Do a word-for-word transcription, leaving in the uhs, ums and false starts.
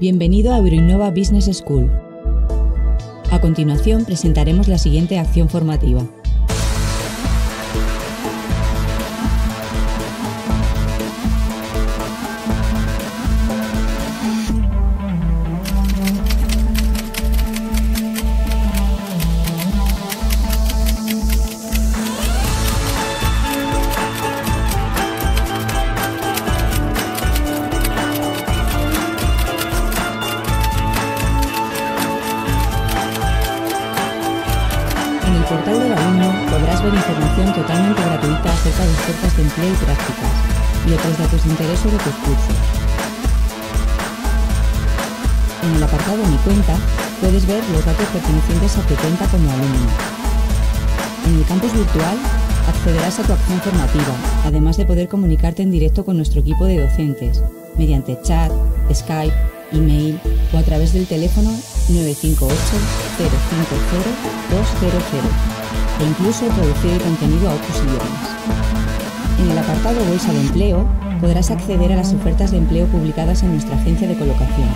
Bienvenido a Euroinnova Business School. A continuación presentaremos la siguiente acción formativa. En el portal del alumno podrás ver información totalmente gratuita acerca de ofertas de empleo y prácticas y otros datos de interés sobre tus cursos. En el apartado de Mi cuenta puedes ver los datos pertenecientes a tu cuenta como alumno. En el campus virtual accederás a tu acción formativa, además de poder comunicarte en directo con nuestro equipo de docentes, mediante chat, Skype, email o a través del teléfono nueve cinco ocho, cero cinco cero, dos cero cero e incluso producir contenido a otros idiomas. En el apartado Bolsa de Empleo podrás acceder a las ofertas de empleo publicadas en nuestra agencia de colocación.